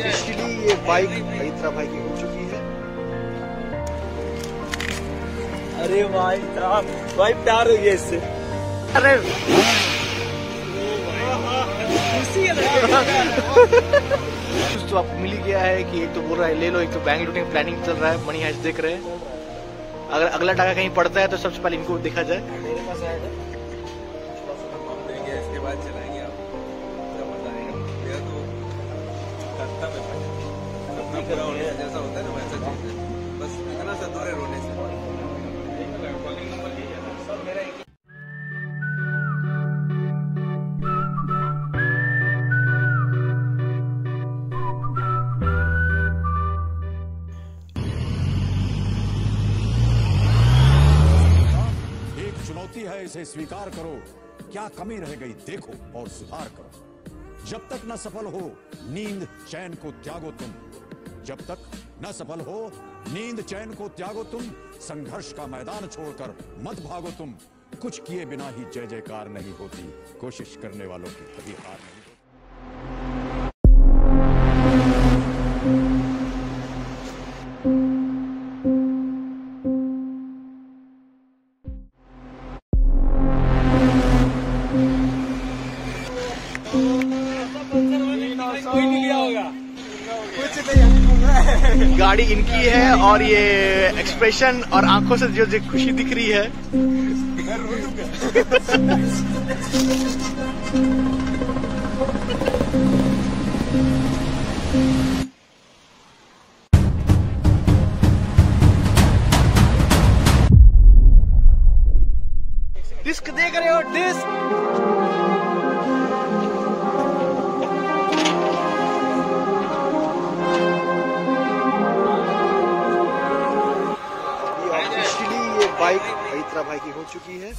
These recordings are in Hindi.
एक्चुअली ये बाइक इतरा भाई की हो चुकी है। अरे भाई भाई प्यार हो गया इससे। अरे तो आपको मिल गया है कि एक तो बोल रहा है ले लो, एक तो बैंक लूटने की प्लानिंग चल रहा है। मनी हाइस्ट देख रहे हैं, अगर अगला टाका कहीं पड़ता है तो सबसे पहले इनको देखा जाए। मेरे पास आया था इसके बाद चलाएंगे आप तो में जैसा होता है ना वैसा चीज है, बस इतना सा दूर है रोने से। एक चुनौती है, इसे स्वीकार करो, क्या कमी रह गई देखो और सुधार करो। जब तक न सफल हो नींद चैन को त्यागो तुम, जब तक न सफल हो नींद चैन को त्यागो तुम, संघर्ष का मैदान छोड़कर मत भागो तुम, कुछ किए बिना ही जय जयकार नहीं होती, कोशिश करने वालों की कभी हार नहीं। गाड़ी इनकी है और ये एक्सप्रेशन और आंखों से जो खुशी दिख रही है। डिस्क देख रहे हो, डिस्क बाइक इतरा भाई की हो चुकी है।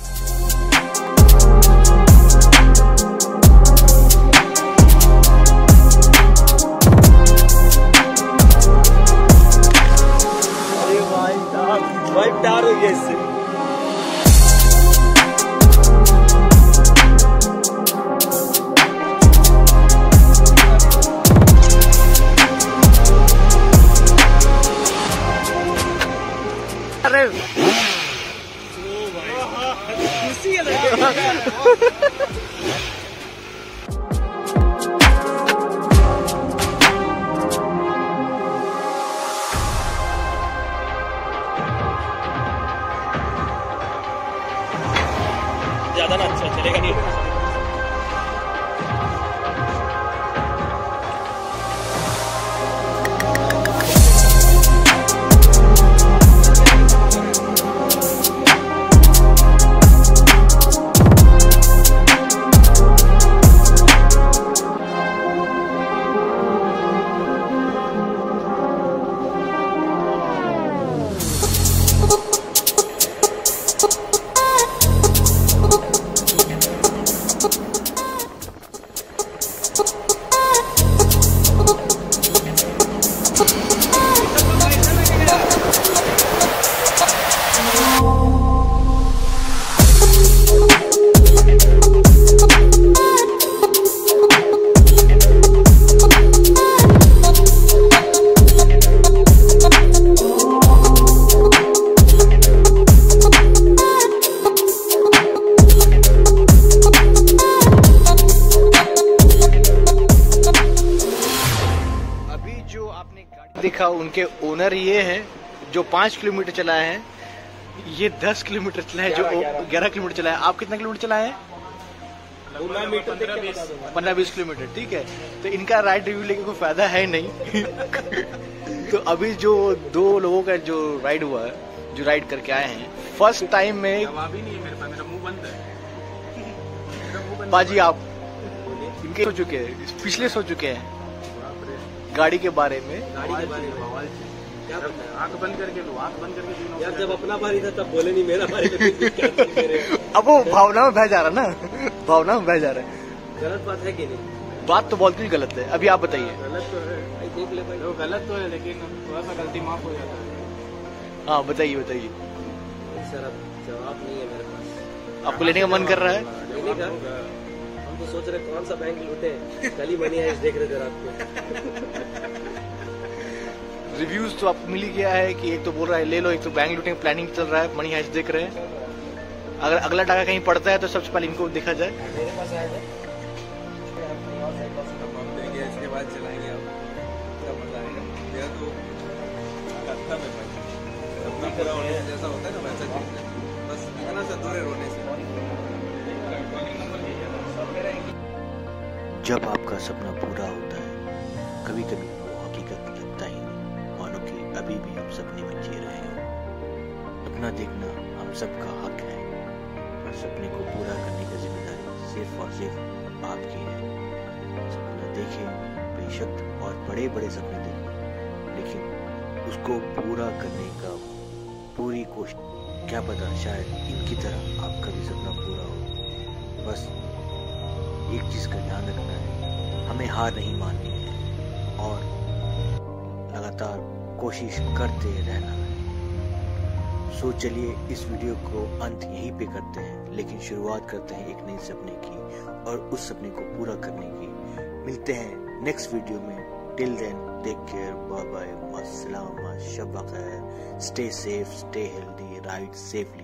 अरे भाई भाई प्यार हो गया इससे। अरे ज्यादा ना अच्छा चलेगा नहीं। देखा उनके ओनर ये है जो 5 किलोमीटर चलाए हैं, ये 10 किलोमीटर चलाए, जो 11 किलोमीटर चलाए। आप कितना किलोमीटर चलाए हैं? 15-20 किलोमीटर। ठीक है, तो इनका राइड रिव्यू लेके कोई फायदा है नहीं। तो अभी जो 2 लोगों का जो राइड हुआ है, जो राइड करके आए हैं फर्स्ट टाइम में। बाजी आप इनके पिछले सोच चुके हैं गाड़ी के बारे में। आंख बंद करके लो, आंख बंद करके यार, जब अपना बारी था तब बोले नहीं मेरा बारी था। अब वो भावना में बह जा रहा ना, भावना में बह जा रहा है। गलत बात है कि नहीं? बात तो बहुत ही गलत है। अभी आप बताइए। गलत तो है भाई, देख ले भाई, वो गलत तो है लेकिन थोड़ा सा गलती माफ हो जाता है। हाँ बताइए बताइए सर। अब जवाब नहीं है मेरे पास। आपको लेने का मन कर रहा है? आपको सोच रहे कौन सा बैंक लूटे हैं, गली मनी है देख रहे थे आपको। रिव्यूज तो आपको मिल ही गया है कि एक तो बोल रहा है ले लो, एक तो बैंक लूटने की प्लानिंग चल रहा है, मनी हाइस देख रहे हैं। अगर अगला टाका कहीं पड़ता है तो सबसे पहले इनको देखा जाए। मेरे पास आया देंगे, इसके बाद चलाएंगे जैसा होता है ना वैसा बस इतना से दूर रोने से। जब आपका सपना पूरा होता है कभी कभी वो हकीकत लगता ही नहीं, मानो कि अभी भी हम सपने में जी रहे हो। अपना देखना हम सबका हक है, पर सपने को पूरा करने की जिम्मेदारी सिर्फ और सिर्फ आपकी है। सपना देखें बेशक और बड़े बड़े सपने देखें, लेकिन उसको पूरा करने का पूरी कोशिश। क्या पता शायद इनकी तरह आपका भी सपना पूरा हो। बस एक चीज़ का ध्यान रखना है, हमें हार नहीं माननी है और लगातार कोशिश करते रहना है। सो चलिए इस वीडियो को अंत यहीं पे करते हैं, लेकिन शुरुआत करते हैं एक नए सपने की और उस सपने को पूरा करने की। मिलते हैं नेक्स्ट वीडियो में। Till then, take care, bye bye, maslama, shabakhair, stay safe, stay healthy, ride safely.